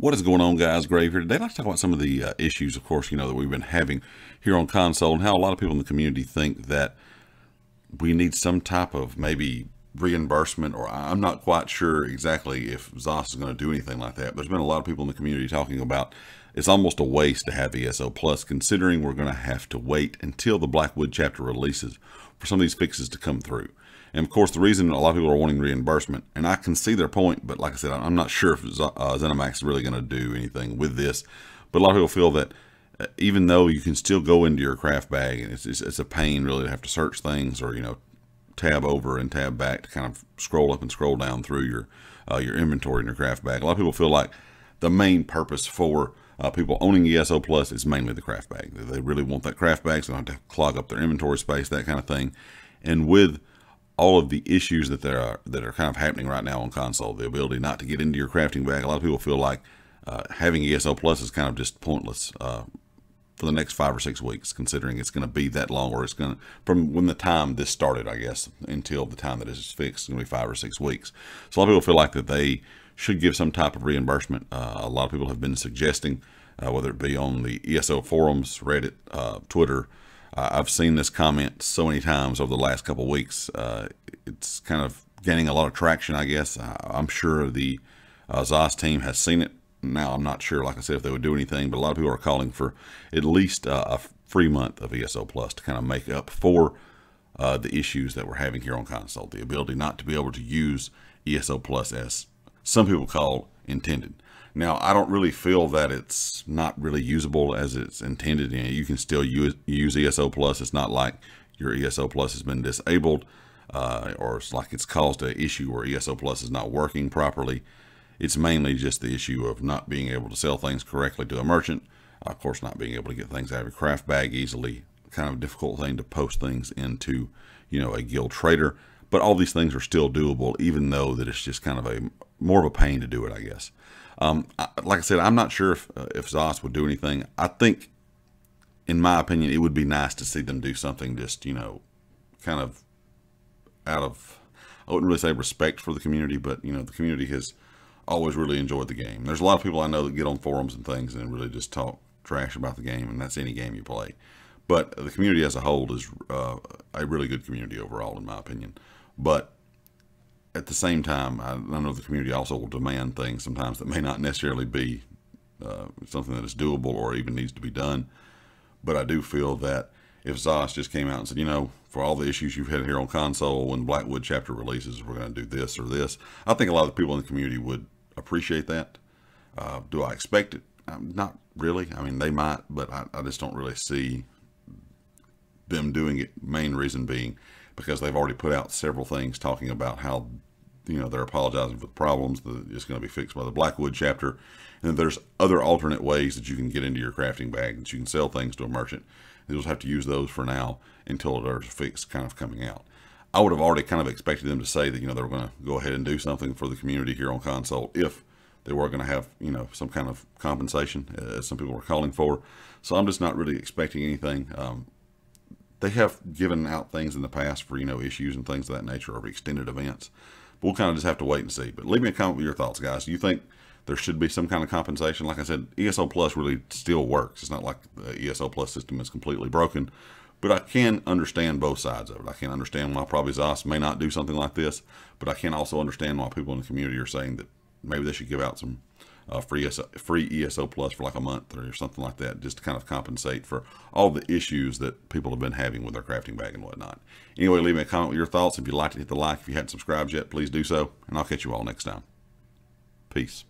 What is going on, guys? Grave here today. I'd like to talk about some of the issues, of course, that we've been having here on console, and how a lot of people in the community think that we need some type of maybe reimbursement, or I'm not quite sure exactly if ZOS is going to do anything like that. There's been a lot of people in the community talking about it's almost a waste to have ESO Plus, considering we're going to have to wait until the Blackwood chapter releases for some of these fixes to come through. And of course, the reason a lot of people are wanting reimbursement, and I can see their point, but like I said, I'm not sure if ZeniMax is really going to do anything with this. But a lot of people feel that even though you can still go into your craft bag, and it's a pain really to have to search things, or tab over and tab back to kind of scroll up and scroll down through your inventory in your craft bag. A lot of people feel like the main purpose for people owning ESO Plus is mainly the craft bag. They really want that craft bag, so they don't have to clog up their inventory space, that kind of thing. And with all of the issues that are kind of happening right now on console, the ability not to get into your crafting bag, a lot of people feel like having ESO Plus is kind of just pointless for the next 5 or 6 weeks, considering it's going to be that long, or it's going to, from when the time this started, I guess, until the time that it's fixed, it's going to be 5 or 6 weeks. So a lot of people feel like that they should give some type of reimbursement. A lot of people have been suggesting, whether it be on the ESO forums, Reddit, Twitter. I've seen this comment so many times over the last couple of weeks. It's kind of gaining a lot of traction, I guess. I'm sure the ZOS team has seen it. Now, I'm not sure, like I said, if they would do anything, but a lot of people are calling for at least a free month of ESO Plus to kind of make up for the issues that we're having here on console. The ability not to be able to use ESO Plus as some people call intended. Now, I don't really feel that it's not really usable as it's intended. You can still use ESO Plus. It's not like your ESO Plus has been disabled, or it's like it's caused an issue where ESO Plus is not working properly. It's mainly just the issue of not being able to sell things correctly to a merchant. Of course, not being able to get things out of your craft bag easily. Kind of a difficult thing to post things into, a guild trader. But all these things are still doable, even though that it's just kind of more of a pain to do it, I guess. Like I said, I'm not sure if ZOS would do anything. I think, in my opinion, it would be nice to see them do something just, kind of out of, I wouldn't really say respect for the community, but, the community has always really enjoyed the game. There's a lot of people I know that get on forums and things and really just talk trash about the game, and that's any game you play. But the community as a whole is a really good community overall, in my opinion. But at the same time, I know the community also will demand things sometimes that may not necessarily be something that is doable or even needs to be done. But I do feel that if ZOS just came out and said, for all the issues you've had here on console, when Blackwood chapter releases, we're going to do this or this, I think a lot of the people in the community would appreciate that. Do I expect it? Not really. I mean, they might, but I just don't really see them doing it. Main reason being because they've already put out several things talking about how they're apologizing for the problems, it's going to be fixed by the Blackwood chapter, and then there's other alternate ways that you can get into your crafting bag, that you can sell things to a merchant. You'll just have to use those for now until there's a fix kind of coming out. I would have already kind of expected them to say that they were going to go ahead and do something for the community here on console if they were going to have some kind of compensation, as some people were calling for. So I'm just not really expecting anything. They have given out things in the past for, issues and things of that nature, or extended events. But we'll kind of just have to wait and see. But leave me a comment with your thoughts, guys. Do you think there should be some kind of compensation? Like I said, ESO Plus really still works. It's not like the ESO Plus system is completely broken. But I can understand both sides of it. I can understand why probably ZOS may not do something like this. But I can also understand why people in the community are saying that maybe they should give out some free ESO Plus for like a month or something like that, just to kind of compensate for all the issues that people have been having with their crafting bag and whatnot. Anyway, leave me a comment with your thoughts. If you'd like to hit the like, if you haven't subscribed yet, please do so, and I'll catch you all next time. Peace.